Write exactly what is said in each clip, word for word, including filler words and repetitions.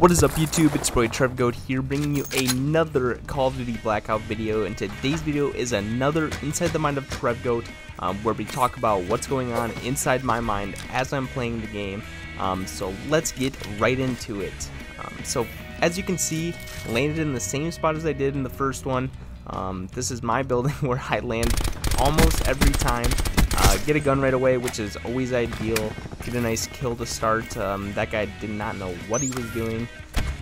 What is up YouTube, it's your boy Trevgoat here, bringing you another Call of Duty Blackout video, and today's video is another Inside the Mind of Trevgoat, um, where we talk about what's going on inside my mind as I'm playing the game, um, so let's get right into it. Um, so as you can see, landed in the same spot as I did in the first one. Um, this is my building where I land almost every time. Uh, get a gun right away, which is always ideal. Get a nice kill to start. Um, that guy did not know what he was doing.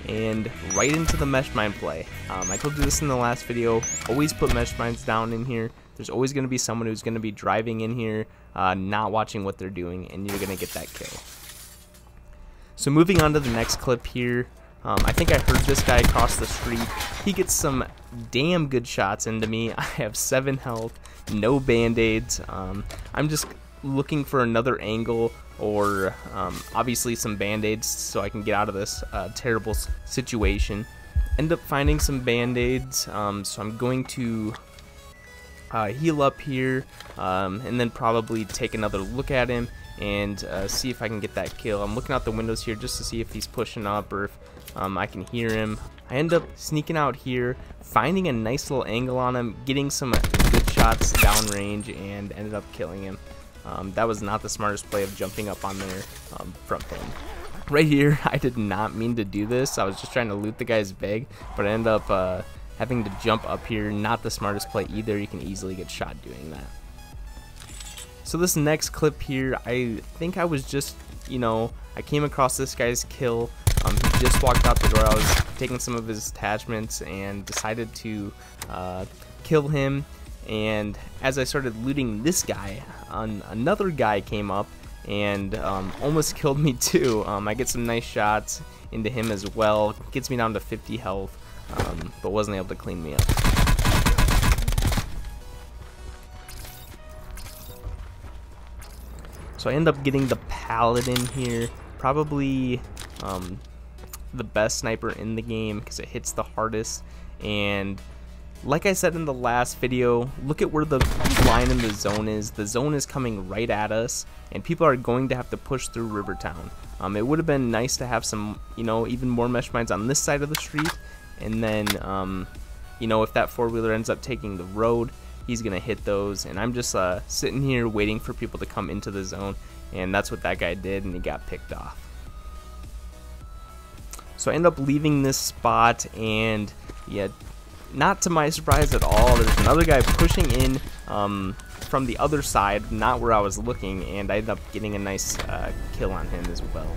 And right into the mesh mine play. Um, I told you this in the last video. Always put mesh mines down in here. There's always going to be someone who's going to be driving in here, uh, not watching what they're doing, and you're going to get that kill. So moving on to the next clip here. Um, I think I heard this guy across the street. He gets some damn good shots into me. I have seven health, no band-aids. Um, I'm just looking for another angle or um, obviously some band-aids so I can get out of this uh, terrible situation. End up finding some band-aids, um, so I'm going to uh, heal up here um, and then probably take another look at him and uh, see if I can get that kill. I'm looking out the windows here just to see if he's pushing up or if um, I can hear him. I end up sneaking out here, finding a nice little angle on him, getting some good shots downrange, and ended up killing him. Um, that was not the smartest play of jumping up on there um, from him. Right here, I did not mean to do this. I was just trying to loot the guy's bag, but I ended up uh, having to jump up here. Not the smartest play either. You can easily get shot doing that. So this next clip here, I think I was just, you know, I came across this guy's kill. Um, he just walked out the door. I was taking some of his attachments and decided to uh, kill him. And as I started looting this guy, um, another guy came up and um, almost killed me too. Um, I get some nice shots into him as well. Gets me down to fifty health, um, but wasn't able to clean me up. So I end up getting the Paladin here, probably um, the best sniper in the game because it hits the hardest. And like I said in the last video, look at where the line in the zone is. The zone is coming right at us, and people are going to have to push through Rivertown. Um, it would have been nice to have some, you know, even more mesh mines on this side of the street. And then, um, you know, if that four-wheeler ends up taking the road, he's gonna hit those, and I'm just uh, sitting here waiting for people to come into the zone, and that's what that guy did, and he got picked off. So I end up leaving this spot, and yeah, not to my surprise at all, there's another guy pushing in um, from the other side, not where I was looking, and I ended up getting a nice uh, kill on him as well.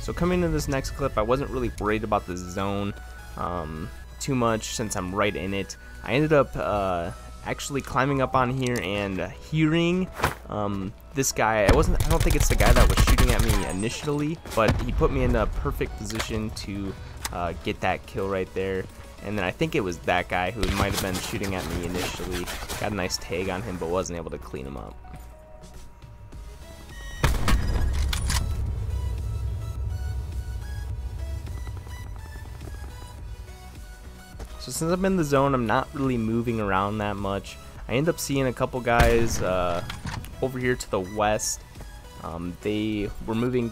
So coming to this next clip, I wasn't really worried about the zone um, too much since I'm right in it. I ended up uh, actually climbing up on here and hearing um, this guy. I wasn't. I don't think it's the guy that was shooting at me initially, but he put me in a perfect position to uh, get that kill right there. And then I think it was that guy who might have been shooting at me initially. Got a nice tag on him, but wasn't able to clean him up. So since I'm in the zone, I'm not really moving around that much. I end up seeing a couple guys uh, over here to the west. Um, they were moving,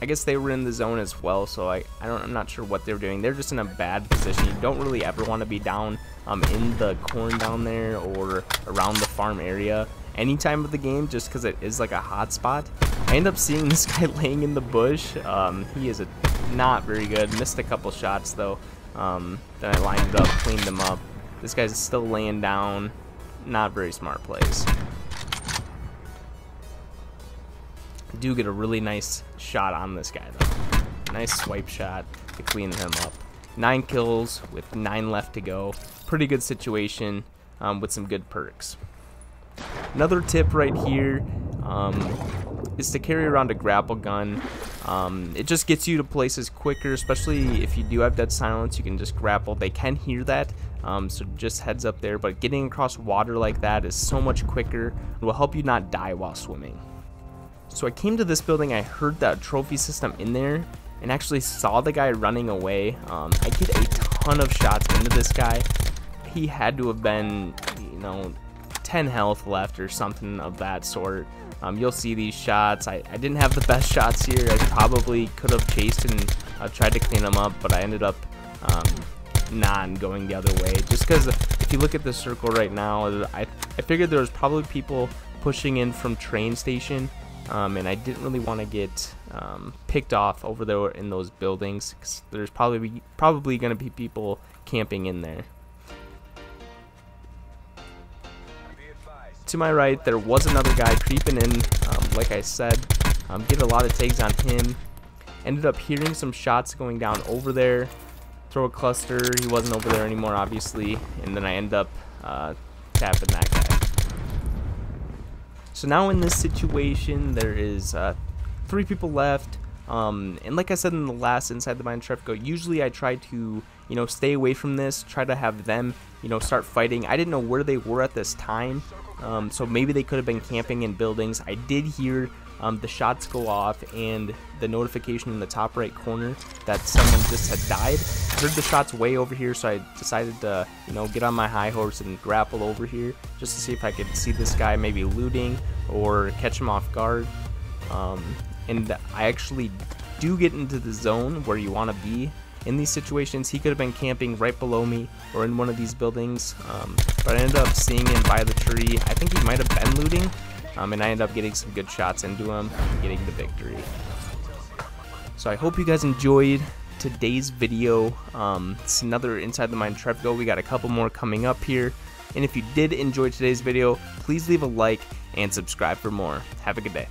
I guess they were in the zone as well, so I, I don't, I'm not sure what they were doing. They're just in a bad position. You don't really ever want to be down um, in the corn down there or around the farm area any time of the game, just because it is like a hot spot. I end up seeing this guy laying in the bush. Um, he is a, not very good, missed a couple shots though. Um, then I lined it up, cleaned them up. This guy's still laying down. Not very smart plays. I do get a really nice shot on this guy though. Nice swipe shot to clean him up. Nine kills with nine left to go. Pretty good situation um, with some good perks. Another tip right here um, is to carry around a grapple gun. Um, it just gets you to places quicker, especially if you do have dead silence. You can just grapple. They can hear that, um, so just heads up there. But getting across water like that is so much quicker. It will help you not die while swimming. So I came to this building. I heard that trophy system in there and actually saw the guy running away. Um, I get a ton of shots into this guy. He had to have been, you know, ten health left or something of that sort. Um, you'll see these shots. I, I didn't have the best shots here. I probably could have chased and uh, tried to clean them up, but I ended up um, not going the other way. Just because if you look at the circle right now, I, I figured there was probably people pushing in from train station, um, and I didn't really want to get um, picked off over there in those buildings, because there's probably, probably going to be people camping in there. To my right, there was another guy creeping in, um, like I said, um, get a lot of tags on him. Ended up hearing some shots going down over there. Throw a cluster, he wasn't over there anymore, obviously, and then I end up uh, tapping that guy. So now in this situation, there is uh, three people left, um, and like I said in the last Inside the Mind Trevgoat, usually I try to, you know, stay away from this, try to have them, you know, start fighting. I didn't know where they were at this time. Um, so maybe they could have been camping in buildings. I did hear um, the shots go off and the notification in the top right corner that someone just had died. I heard the shots way over here, so I decided to, you know, get on my high horse and grapple over here just to see if I could see this guy maybe looting or catch him off guard. Um, and I actually do get into the zone where you want to be. In these situations, he could have been camping right below me or in one of these buildings, um, but I ended up seeing him by the tree. I think he might have been looting, um, and I ended up getting some good shots into him and getting the victory. So I hope you guys enjoyed today's video. Um, it's another Inside the Mind Trevgoat. We got a couple more coming up here, and if you did enjoy today's video, please leave a like and subscribe for more. Have a good day.